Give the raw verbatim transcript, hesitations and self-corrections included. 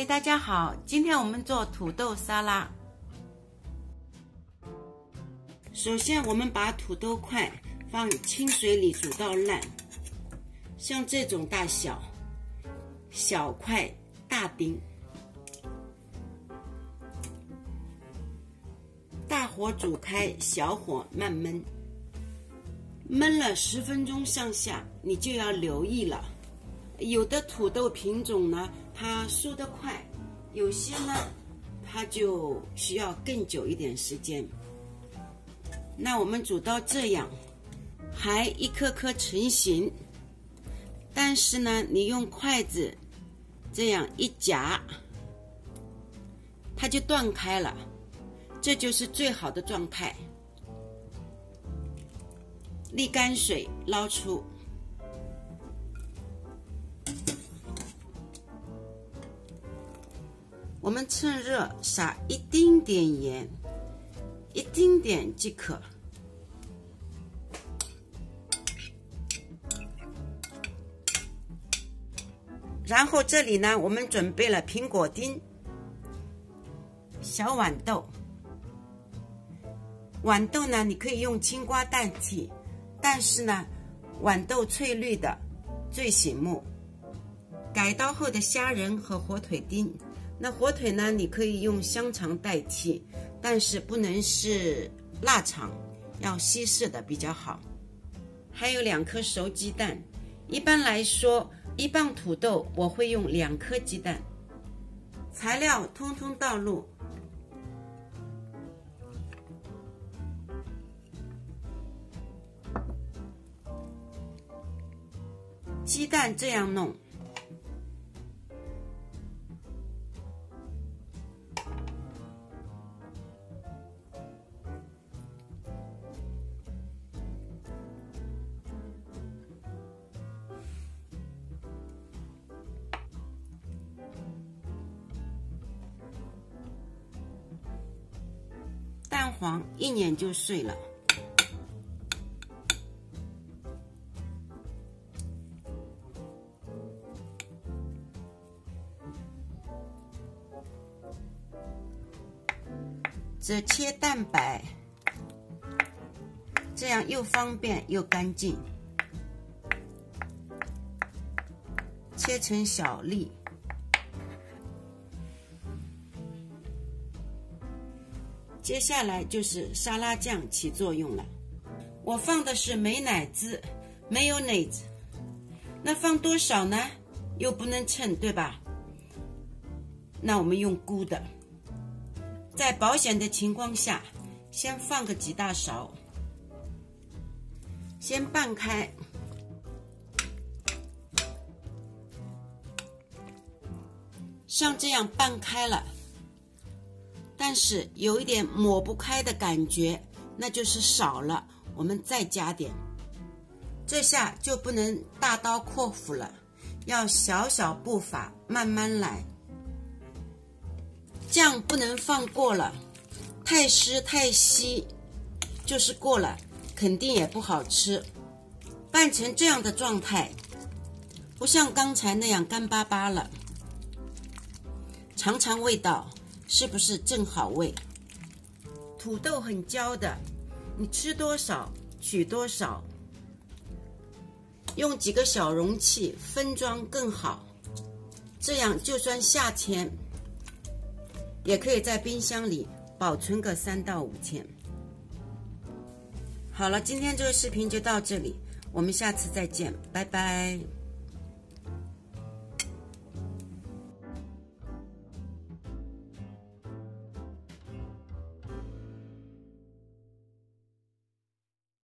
嗨，大家好，今天我们做土豆沙拉。首先，我们把土豆块放清水里煮到烂，像这种大小，小块大丁。大火煮开，小火慢焖，焖了十分钟上下，你就要留意了。 有的土豆品种呢，它熟得快；有些呢，它就需要更久一点时间。那我们煮到这样，还一颗颗成型。但是呢，你用筷子这样一夹，它就断开了，这就是最好的状态。沥干水，捞出。 我们趁热撒一丁点盐，一丁点即可。然后这里呢，我们准备了苹果丁、小豌豆。豌豆呢，你可以用青瓜代替，但是呢，豌豆翠绿的最醒目。改刀后的虾仁和火腿丁。 那火腿呢？你可以用香肠代替，但是不能是腊肠，要西式的比较好。还有两颗熟鸡蛋。一般来说，一磅土豆我会用两颗鸡蛋。材料通通倒入，鸡蛋这样弄。 蛋黄一碾就碎了，只切蛋白，这样又方便又干净。切成小粒。 接下来就是沙拉酱起作用了，我放的是美乃滋 （mayonnaise）， 那放多少呢？又不能称，对吧？那我们用估的，在保险的情况下，先放个几大勺，先拌开，像这样拌开了。 但是有一点抹不开的感觉，那就是少了，我们再加点。这下就不能大刀阔斧了，要小小步伐，慢慢来。酱不能放过了，太湿太稀，就是过了，肯定也不好吃。拌成这样的状态，不像刚才那样干巴巴了。尝尝味道。 是不是正好味？土豆很焦的，你吃多少取多少，用几个小容器分装更好。这样就算夏天，也可以在冰箱里保存个三到五天。好了，今天这个视频就到这里，我们下次再见，拜拜。